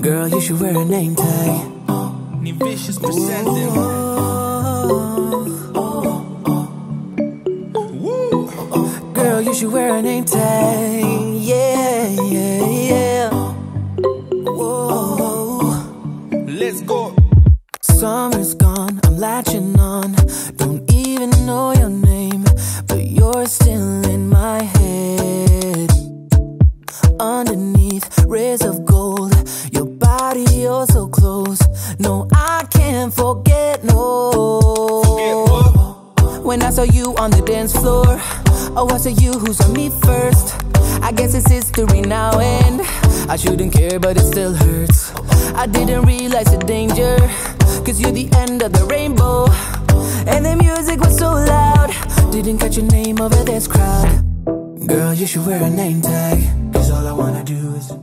Girl, you should wear a name tag. Vicious presenting. Girl, you should wear a name tag. Yeah, yeah, yeah. Whoa. Let's go. Summer's gone, I'm latching on. Don't even know your name, but you're still in my head. Underneath rays of gold, your body, you're so close. No, I can't forget, no. Forget what? When I saw you on the dance floor, oh, I saw you who saw me first. I guess it's history now and I shouldn't care, but it still hurts. I didn't realize the danger, 'cause you're the end of the rainbow. And the music was so loud, didn't catch your name over this crowd. Girl, you should wear a name tag, 'cause all I wanna do is